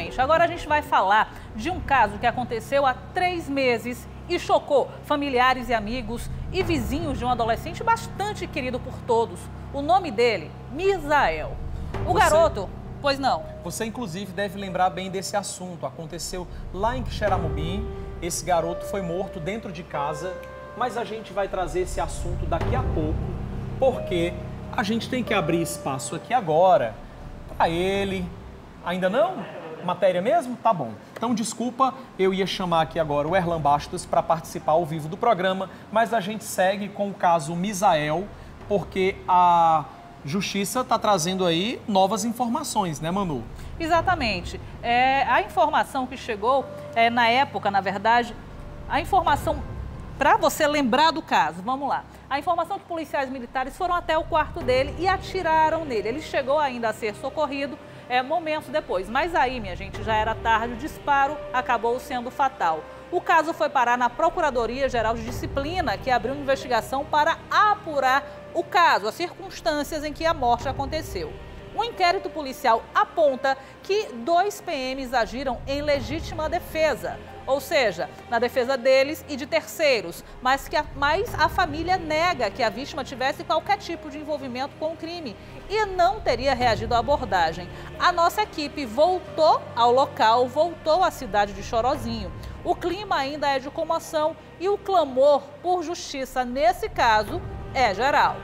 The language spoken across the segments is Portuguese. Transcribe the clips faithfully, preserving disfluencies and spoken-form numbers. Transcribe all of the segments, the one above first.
Exatamente. Agora a gente vai falar de um caso que aconteceu há três meses e chocou familiares e amigos e vizinhos de um adolescente bastante querido por todos. O nome dele, Mizael. O Você... garoto... Pois não. Você, inclusive, deve lembrar bem desse assunto. Aconteceu lá em Quixeramobim. Esse garoto foi morto dentro de casa. Mas a gente vai trazer esse assunto daqui a pouco, porque a gente tem que abrir espaço aqui agora para ele. Ainda não? Matéria mesmo? Tá bom. Então, desculpa, eu ia chamar aqui agora o Erlan Bastos para participar ao vivo do programa, mas a gente segue com o caso Mizael, porque a Justiça está trazendo aí novas informações, né, Manu? Exatamente. É, a informação que chegou, é, na época, na verdade, a informação... Para você lembrar do caso, vamos lá. A informação que policiais militares foram até o quarto dele e atiraram nele. Ele chegou ainda a ser socorrido é, momentos depois. Mas aí, minha gente, já era tarde, o disparo acabou sendo fatal. O caso foi parar na Controladoria-Geral de Disciplina, que abriu investigação para apurar o caso, as circunstâncias em que a morte aconteceu. Um inquérito policial aponta que dois P Ms agiram em legítima defesa, ou seja, na defesa deles e de terceiros, mas que a, mas a família nega que a vítima tivesse qualquer tipo de envolvimento com o crime e não teria reagido à abordagem. A nossa equipe voltou ao local, voltou à cidade de Chorozinho. O clima ainda é de comoção e o clamor por justiça, nesse caso, é geral.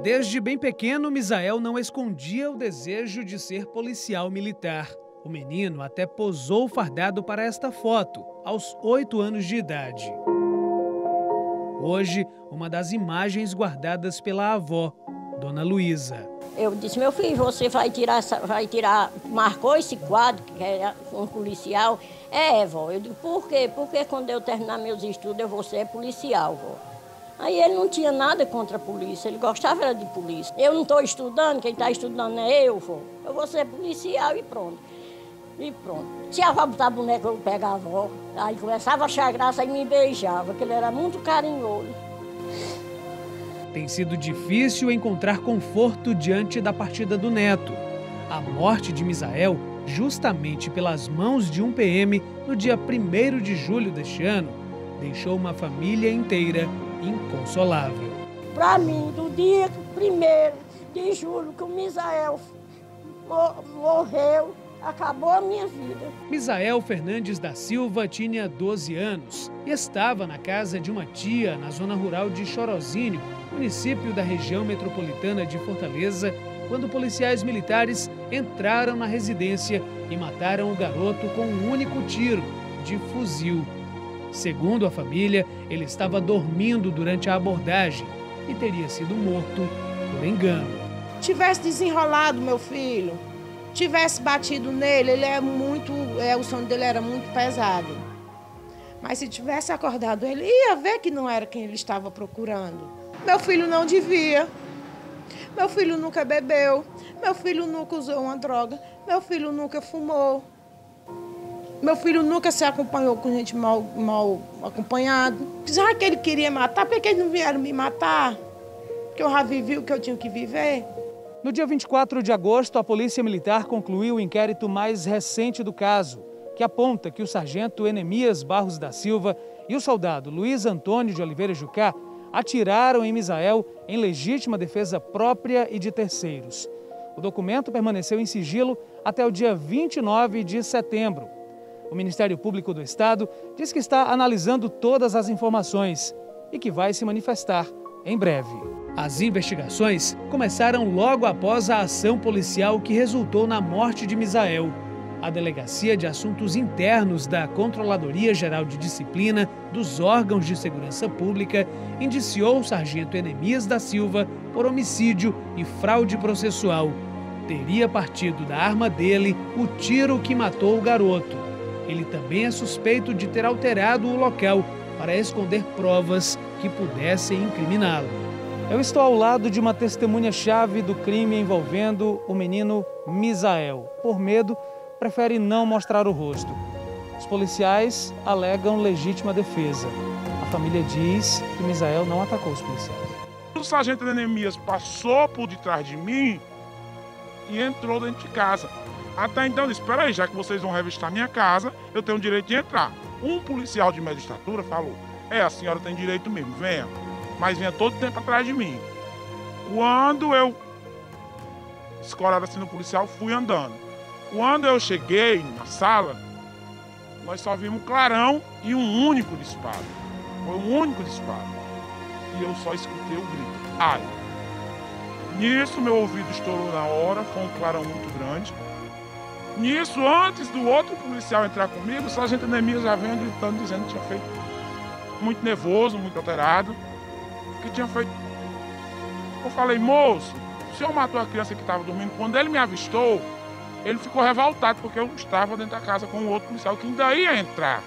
Desde bem pequeno, Mizael não escondia o desejo de ser policial militar. O menino até posou fardado para esta foto, aos oito anos de idade. Hoje, uma das imagens guardadas pela avó, dona Luísa. Eu disse, meu filho, você vai tirar, vai tirar, marcou esse quadro, que era um policial. É, vó. Eu digo, por quê? Porque quando eu terminar meus estudos, eu vou ser policial, vó. Aí ele não tinha nada contra a polícia, ele gostava era de polícia. Eu não estou estudando, quem está estudando é eu, vô. Eu vou ser policial e pronto. E pronto. Se a avó botar boneca, eu pegava a avó. Aí começava a achar graça e me beijava, porque ele era muito carinhoso. Tem sido difícil encontrar conforto diante da partida do neto. A morte de Mizael, justamente pelas mãos de um P M, no dia primeiro de julho deste ano, deixou uma família inteira inconsolável. Para mim, do dia primeiro de julho que o Mizael morreu, acabou a minha vida. Mizael Fernandes da Silva tinha doze anos e estava na casa de uma tia na zona rural de Chorozinho, município da região metropolitana de Fortaleza, quando policiais militares entraram na residência e mataram o garoto com um único tiro de fuzil. Segundo a família, ele estava dormindo durante a abordagem e teria sido morto por engano. Tivesse desenrolado meu filho, tivesse batido nele, ele é muito, é, o sono dele era muito pesado. Mas se tivesse acordado ele, ia ver que não era quem ele estava procurando. Meu filho não devia, meu filho nunca bebeu, meu filho nunca usou uma droga, meu filho nunca fumou. Meu filho nunca se acompanhou com gente mal, mal acompanhada. Já que ele queria matar, por que eles não vieram me matar? Porque eu já vivi o que eu tinha que viver. No dia vinte e quatro de agosto, a Polícia Militar concluiu o inquérito mais recente do caso, que aponta que o sargento Enemias Barros da Silva e o soldado Luiz Antônio de Oliveira Jucá atiraram em Mizael em legítima defesa própria e de terceiros. O documento permaneceu em sigilo até o dia vinte e nove de setembro. O Ministério Público do Estado diz que está analisando todas as informações e que vai se manifestar em breve. As investigações começaram logo após a ação policial que resultou na morte de Mizael. A Delegacia de Assuntos Internos da Controladoria-Geral de Disciplina dos Órgãos de Segurança Pública indiciou o sargento Enemias da Silva por homicídio e fraude processual. Teria partido da arma dele o tiro que matou o garoto. Ele também é suspeito de ter alterado o local para esconder provas que pudessem incriminá-lo. Eu estou ao lado de uma testemunha-chave do crime envolvendo o menino Mizael. Por medo, prefere não mostrar o rosto. Os policiais alegam legítima defesa. A família diz que Mizael não atacou os policiais. O sargento Enemias passou por detrás de mim e entrou dentro de casa. Até então eu disse, espera aí, já que vocês vão revistar minha casa, eu tenho o direito de entrar. Um policial de magistratura falou, é, a senhora tem direito mesmo, venha, mas venha todo tempo atrás de mim. Quando eu, escorado assim no policial, fui andando. Quando eu cheguei na sala, nós só vimos um clarão e um único disparo. Foi um único disparo. E eu só escutei o grito, ai. Nisso, meu ouvido estourou na hora, foi um clarão muito grande. Nisso, antes do outro policial entrar comigo, o sargento Enemias já veio gritando, dizendo que tinha feito muito nervoso, muito alterado, que tinha feito... Eu falei, moço, o senhor matou a criança que estava dormindo. Quando ele me avistou, ele ficou revoltado, porque eu estava dentro da casa com o outro policial que ainda ia entrar.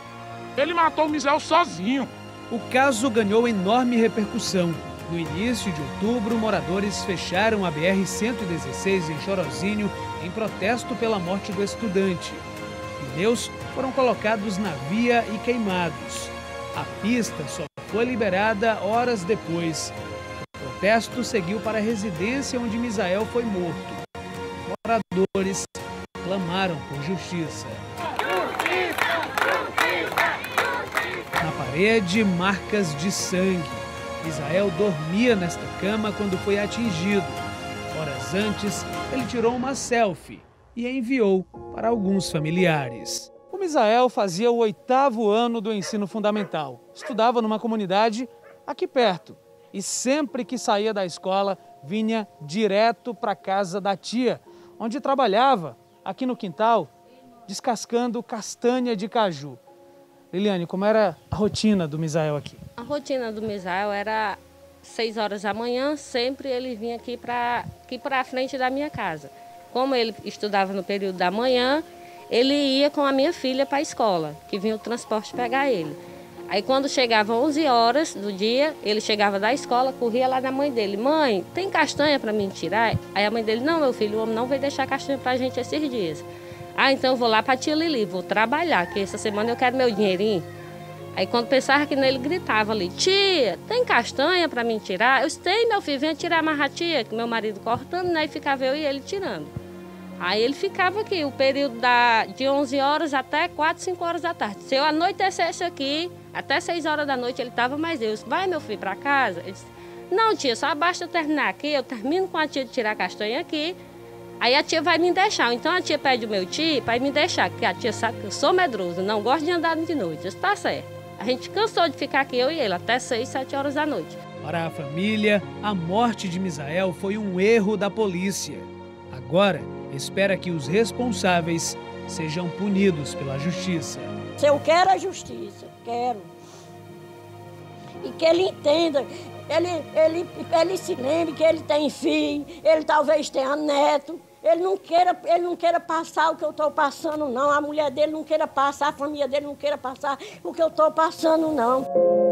Ele matou o Mizael sozinho. O caso ganhou enorme repercussão. No início de outubro, moradores fecharam a B R cento e dezesseis em Chorozinho em protesto pela morte do estudante. Pneus foram colocados na via e queimados. A pista só foi liberada horas depois. O protesto seguiu para a residência onde Mizael foi morto. Moradores clamaram por justiça. Na parede, marcas de sangue. Mizael dormia nesta cama quando foi atingido. Horas antes, ele tirou uma selfie e a enviou para alguns familiares. O Mizael fazia o oitavo ano do ensino fundamental. Estudava numa comunidade aqui perto. E sempre que saía da escola, vinha direto para a casa da tia, onde trabalhava, aqui no quintal, descascando castanha de caju. Liliane, como era a rotina do Mizael aqui? A rotina do Mizael era seis horas da manhã, sempre ele vinha aqui para aqui para a frente da minha casa. Como ele estudava no período da manhã, ele ia com a minha filha para a escola, que vinha o transporte pegar ele. Aí quando chegava onze horas do dia, ele chegava da escola, corria lá na mãe dele. Mãe, tem castanha para mim tirar? Aí a mãe dele, não, meu filho, o homem não vai deixar castanha para a gente esses dias. Ah, então eu vou lá para a tia Lili, vou trabalhar, que essa semana eu quero meu dinheirinho. Aí quando pensava que nele, gritava ali, tia, tem castanha para mim tirar? Eu disse, tem, meu filho, vem tirar a tia, que meu marido cortando, né, e ficava eu e ele tirando. Aí ele ficava aqui, o período da, de onze horas até quatro, cinco horas da tarde. Se eu anoitecesse aqui, até seis horas da noite ele estava mais eu. Disse, vai, meu filho, para casa? Ele disse, não, tia, só basta eu terminar aqui, eu termino com a tia de tirar a castanha aqui. Aí a tia vai me deixar, então a tia pede o meu tio para me deixar, porque a tia sabe que eu sou medroso, não gosto de andar de noite. Isso tá certo. A gente cansou de ficar aqui, eu e ele, até seis, sete horas da noite. Para a família, a morte de Mizael foi um erro da polícia. Agora, espera que os responsáveis sejam punidos pela justiça. Eu quero a justiça, quero. E que ele entenda... Ele, ele, ele se lembre que ele tem filho, ele talvez tenha neto. Ele não queira, ele não queira passar o que eu estou passando, não. A mulher dele não queira passar, a família dele não queira passar o que eu estou passando, não.